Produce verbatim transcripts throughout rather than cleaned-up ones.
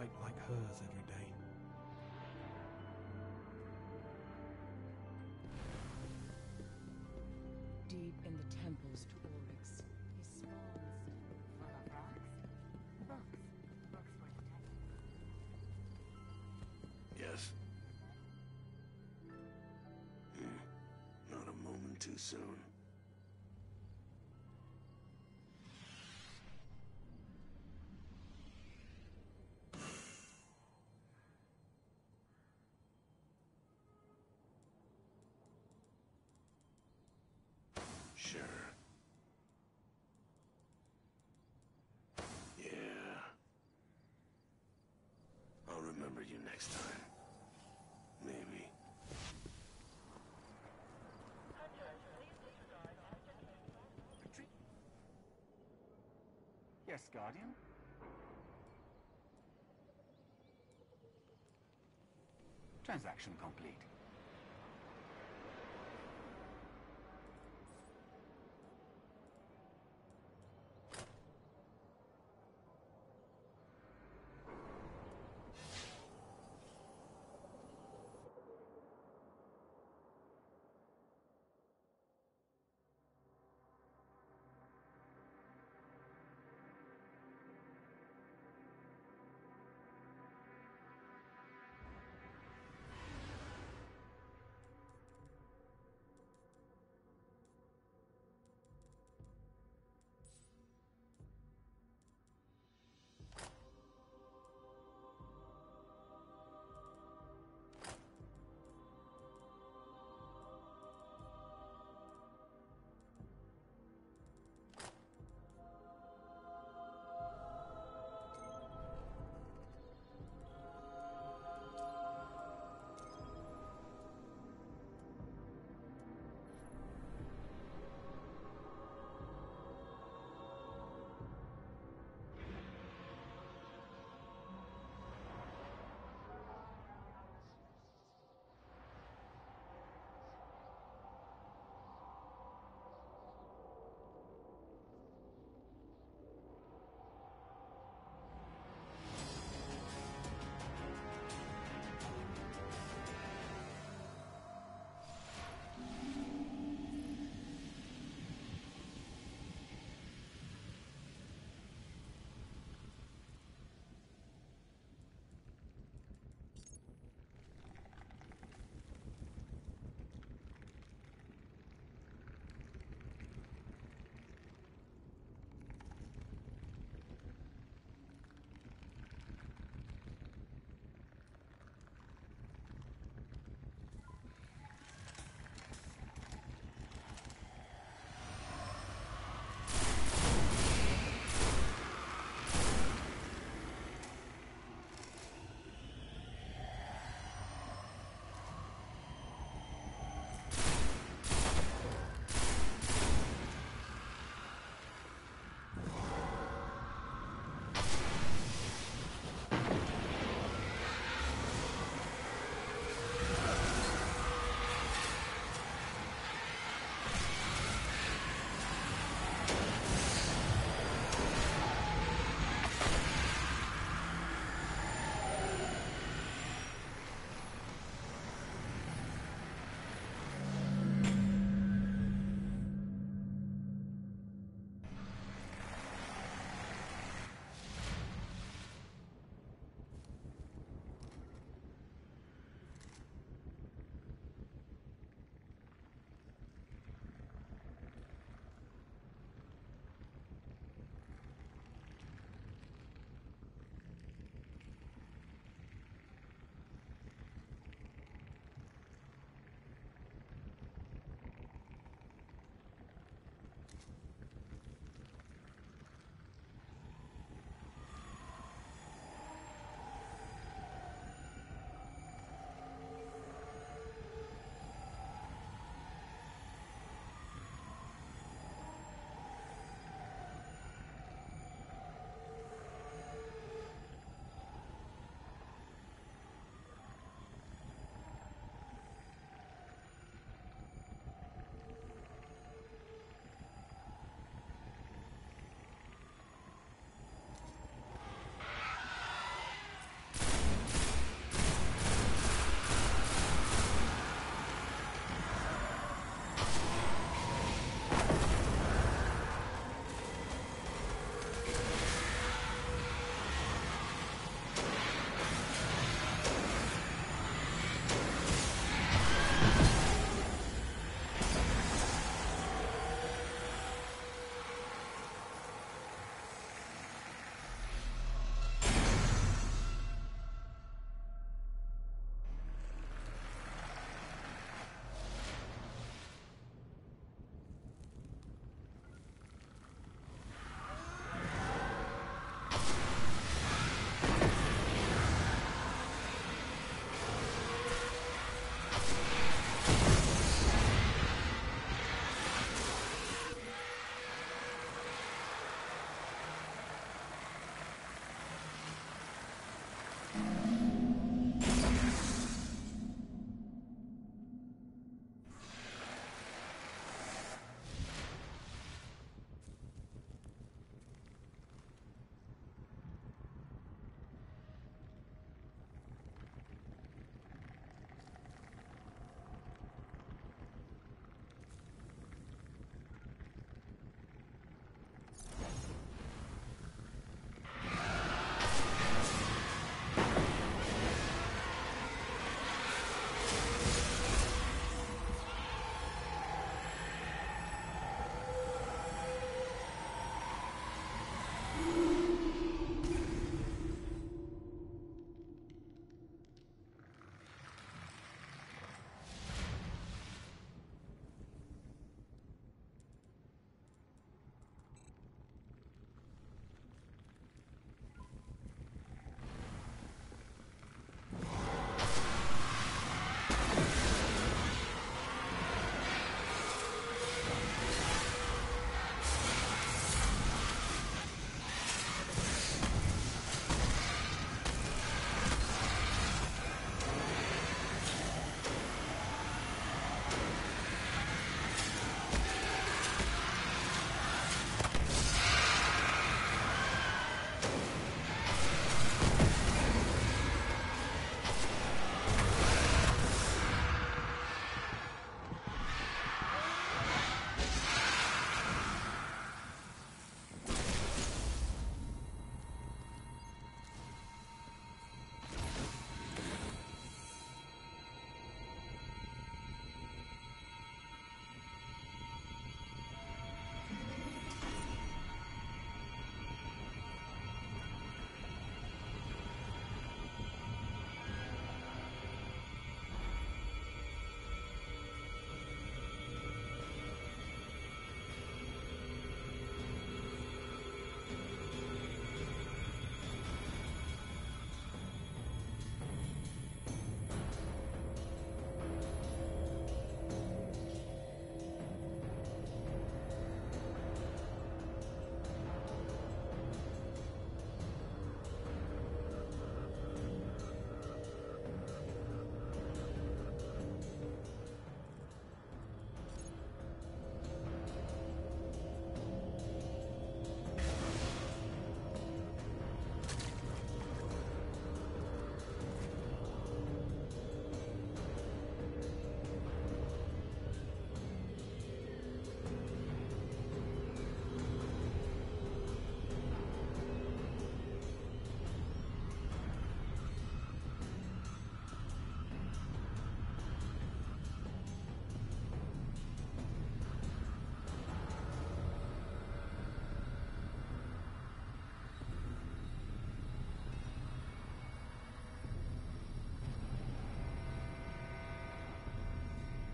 fight like hers every day. Deep in the temples to Oryx, he spawns. Full of rocks? Books. Books were detected. Yes. Mm. Not a moment too soon. Sure. Yeah. I'll remember you next time. Maybe. Retreat. Yes, Guardian? Transaction complete.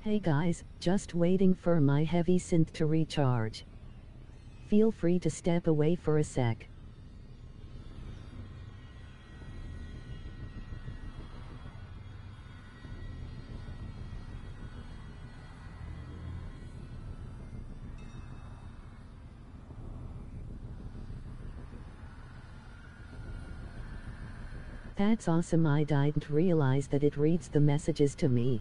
Hey guys, just waiting for my heavy synth to recharge. Feel free to step away for a sec. That's awesome, I didn't realize that it reads the messages to me.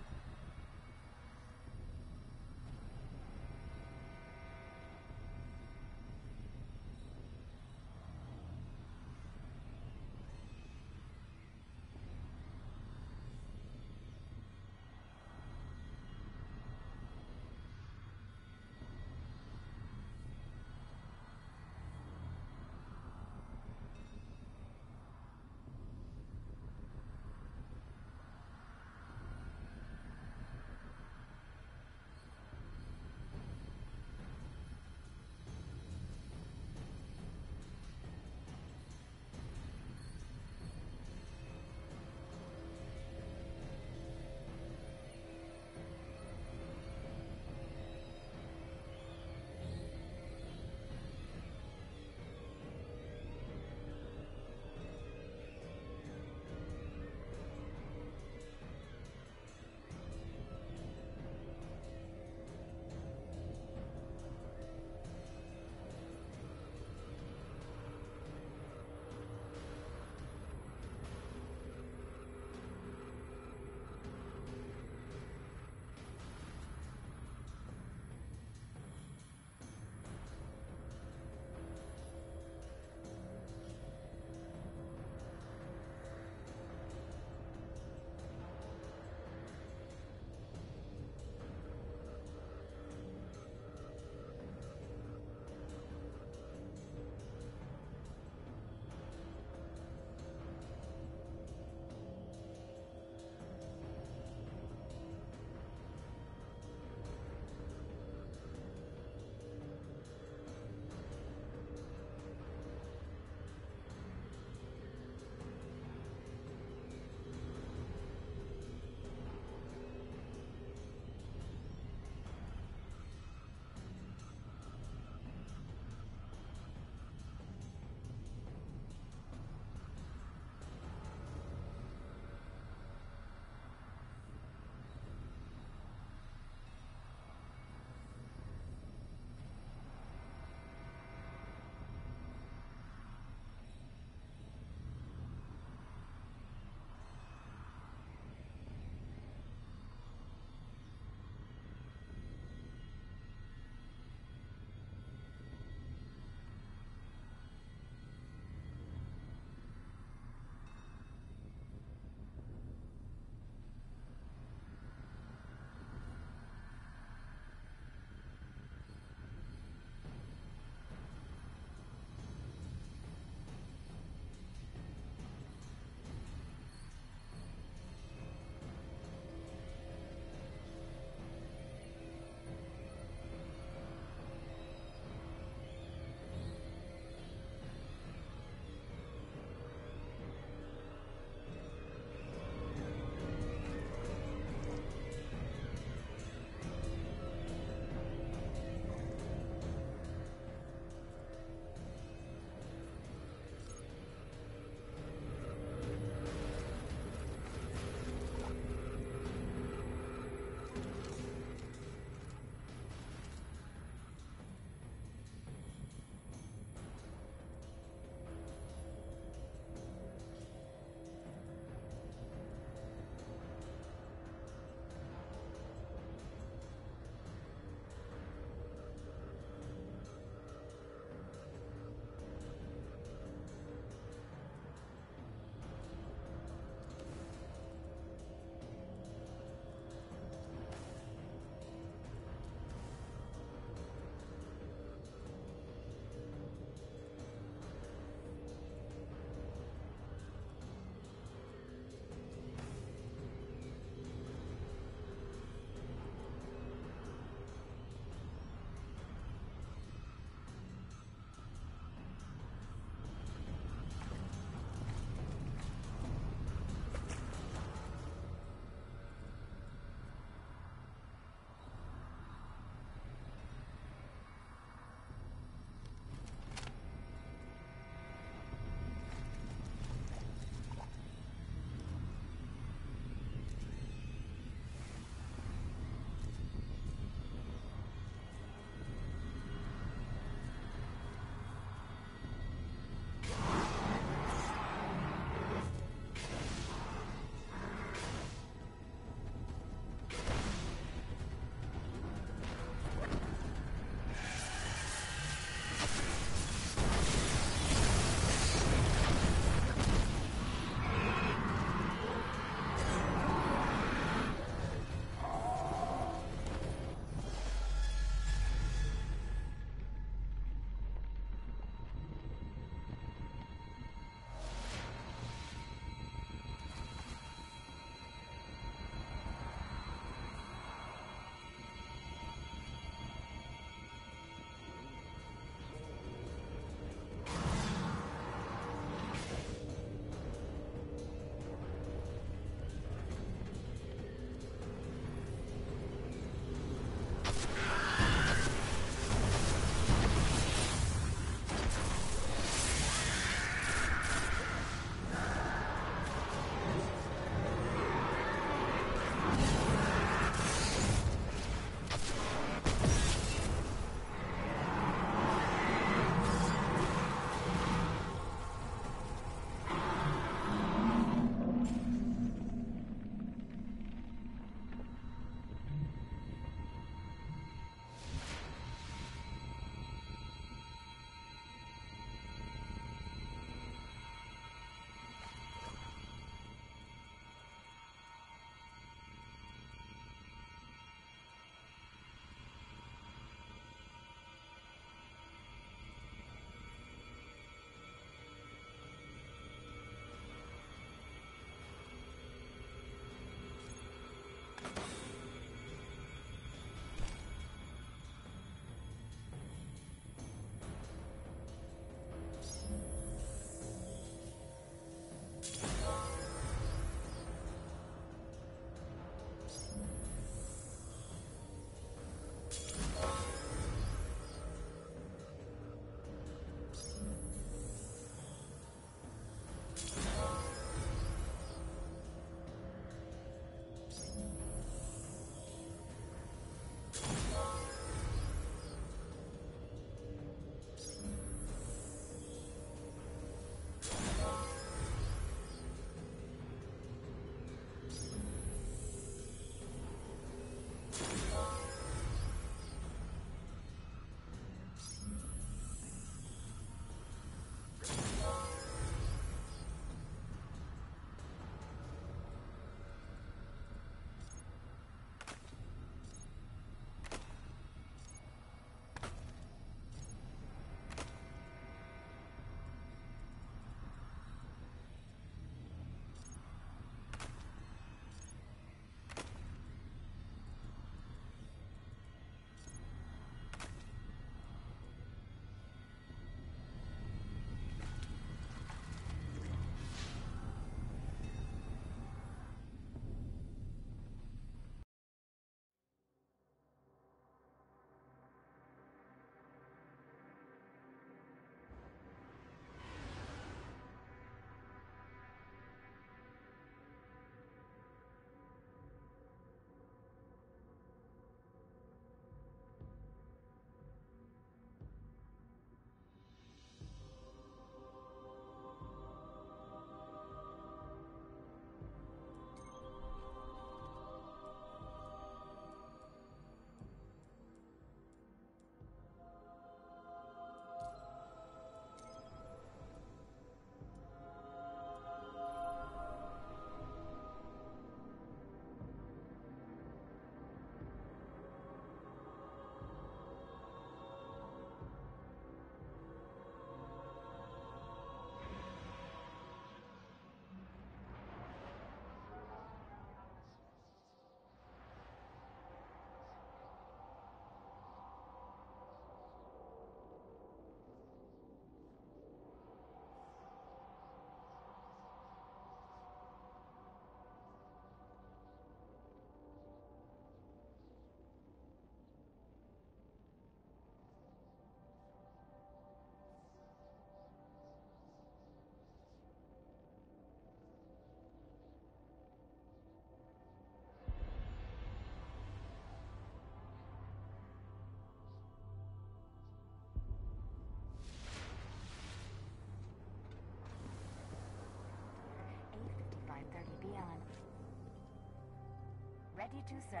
to serve.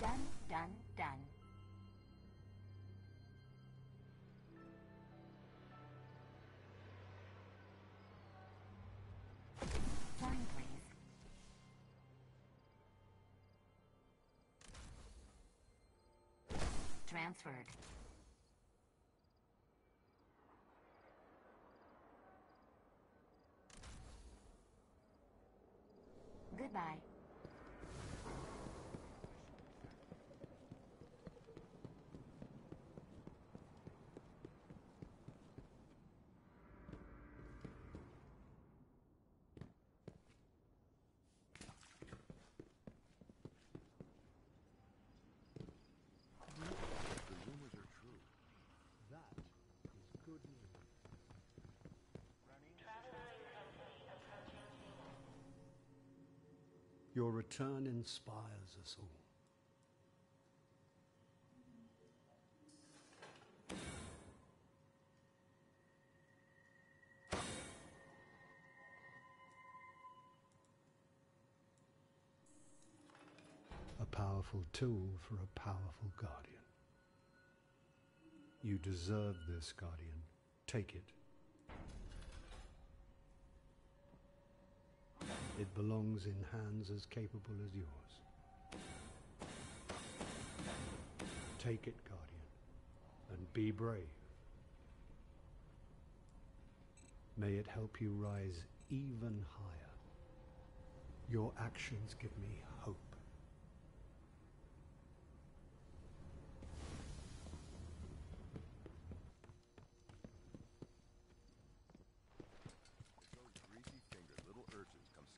Done. Done, done, done. Time, please. Transferred. Goodbye. Your return inspires us all. A powerful tool for a powerful Guardian. You deserve this, Guardian. Take it. It belongs in hands as capable as yours. Take it, Guardian, and be brave. May it help you rise even higher. Your actions give me hope.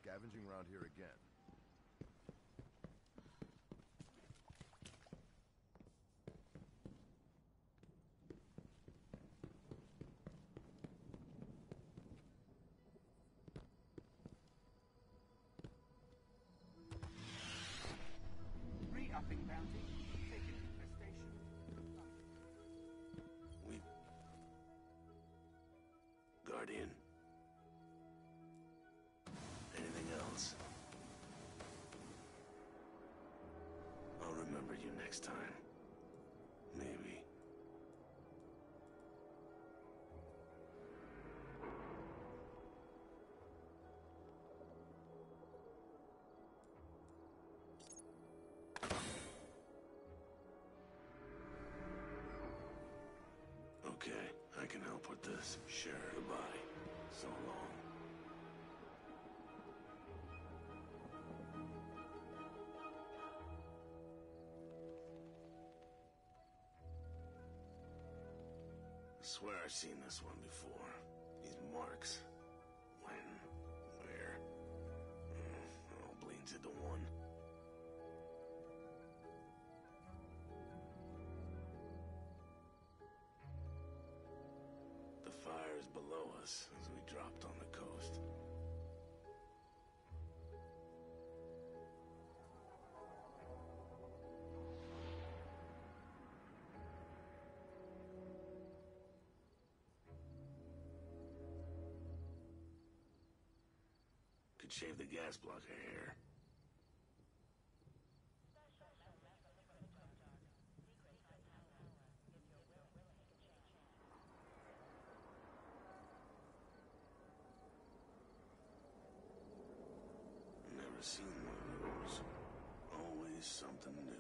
Scavenging around here again. Re-upping bounty, taking it to the station. We... Guardian. I'll remember you next time. Maybe. Okay, I can help with this. Share the body. So long. I swear I've seen this one before. These marks. When? Where? It all bleeds into one. The fire is below us as we dropped on the coast. Shave the gas block of hair. Never seen one of those. Always something new.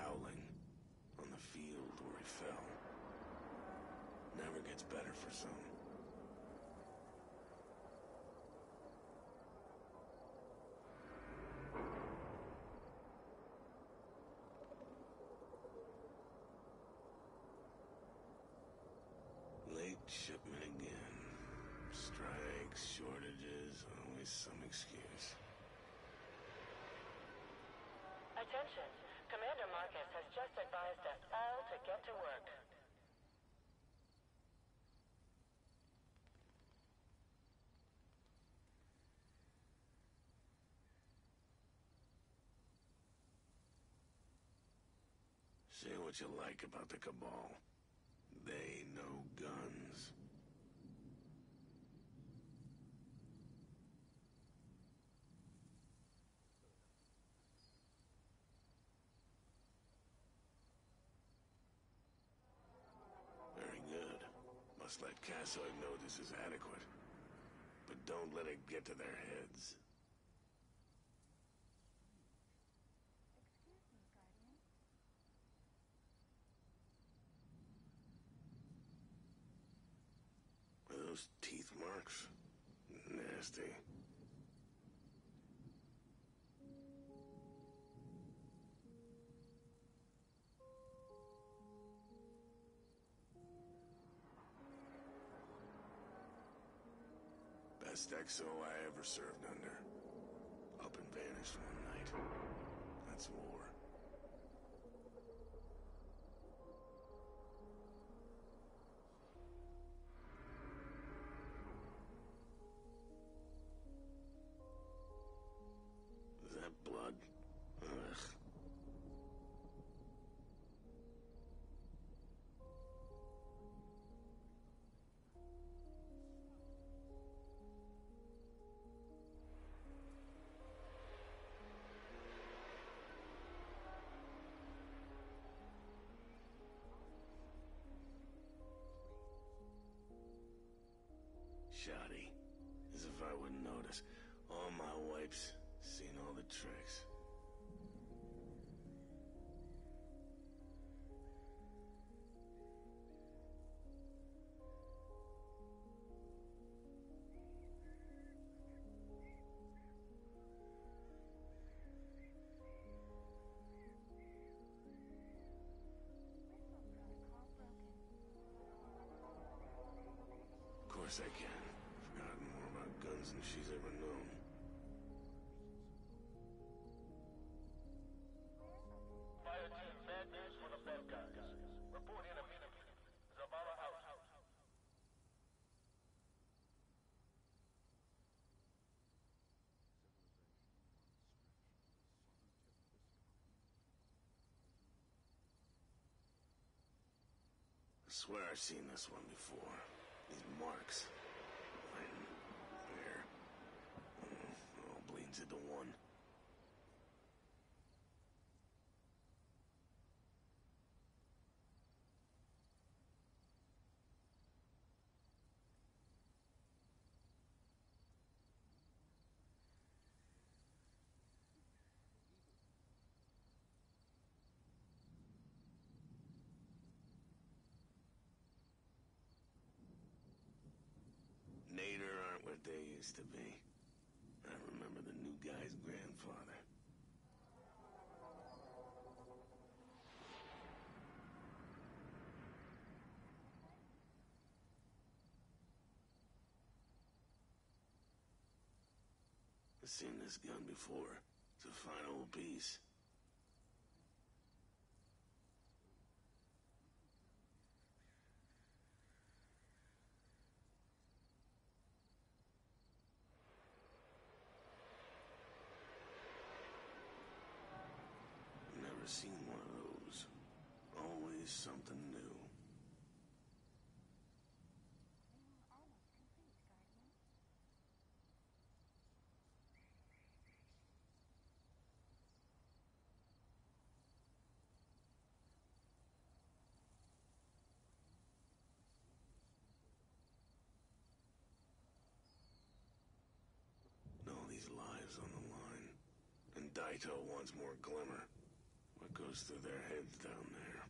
Howling on the field where fell. Never gets better for some. Late shipment again. Strikes, shortages, always some excuse. Attention. Commander Marcus has just advised us all to get to work. Say what you like about the Cabal. They know guns. Very good. Must let Cassoy know this is adequate. But don't let it get to their heads. Excuse me, Guardian. Are those teeth marks? Nasty. Best Exo I ever served under. Up and vanished one night. That's war. Is that blood? Ugh. Shoddy. As if I wouldn't notice. All my wipes, seen all the tricks. Of course I can. Forgotten more about guns than she's ever known. Fire team, bad news for the bad guys. Report in immediately. Zavala out. I swear I've seen this one before. These marks. Line, bear. Oh, all bleeds into one. Nader aren't what they used to be. I remember the new guy's grandfather. I've seen this gun before. It's a fine old piece. Never seen one of those. Always something new. And all these lives on the line. And Daito wants more glimmer. What goes through their heads down there?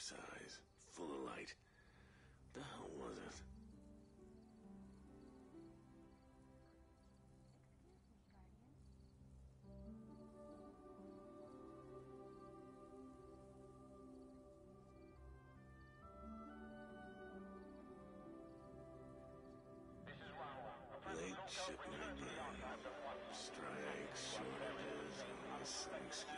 size, full of light. What the hell was it? Strikes, shortages, and the same excuse.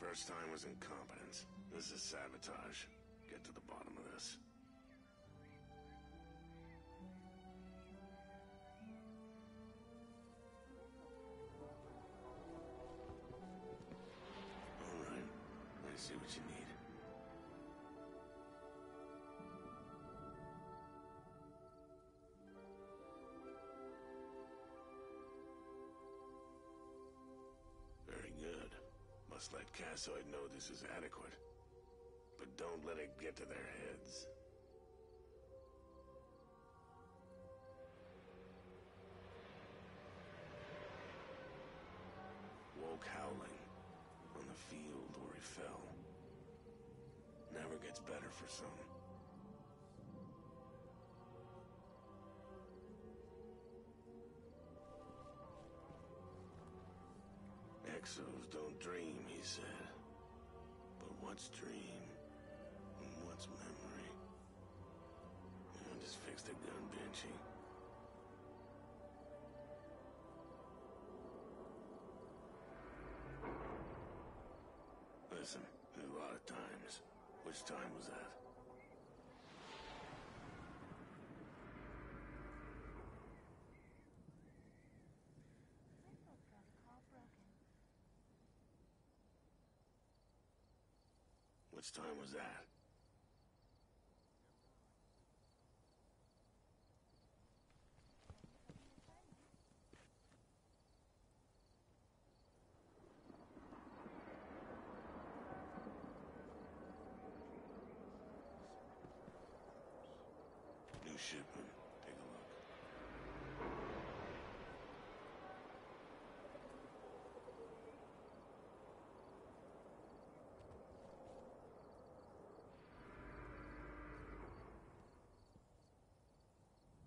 First time was incompetence. This is sabotage. Get to the bottom of this. All right, I see what you need. Very good. Must let Cassoid know this is adequate. But don't let it get to their heads. Woke howling on the field where he fell. Never gets better for some. Exos don't dream, he said. But what's dream? And what's memory? You know, just fix the gun, Banshee. Listen, there's a lot of times. Which time was that? Which time was that? New shipment. Take a look.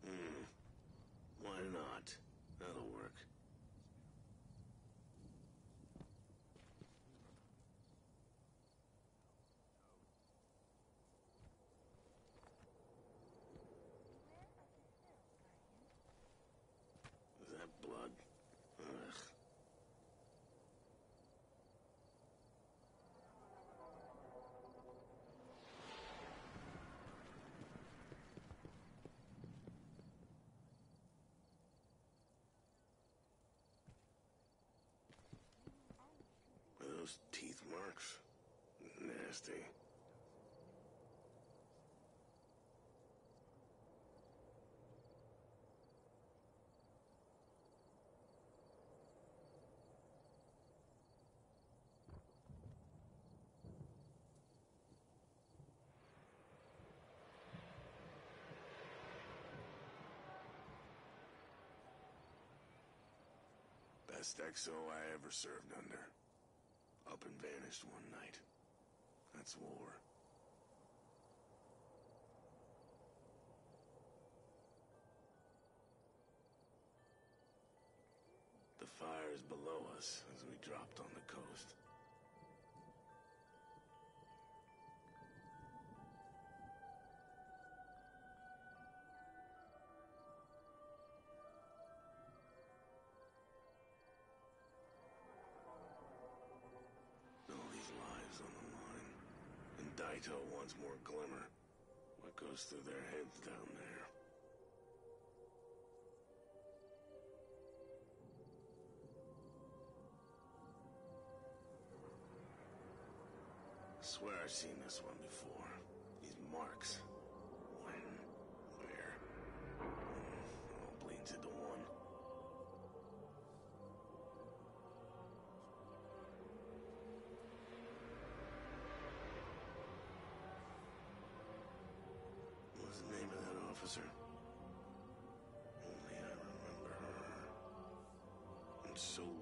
Hmm. Why not? That'll work. Those teeth marks. Nasty. Best Exo I ever served under. Up and vanished one night. That's war. The fire is below us as we dropped on the coast. Lives on the line. And Daito wants more glimmer. What goes through their heads down there? I swear I've seen this one before. These marks. When? Where? It all bleeds into one. so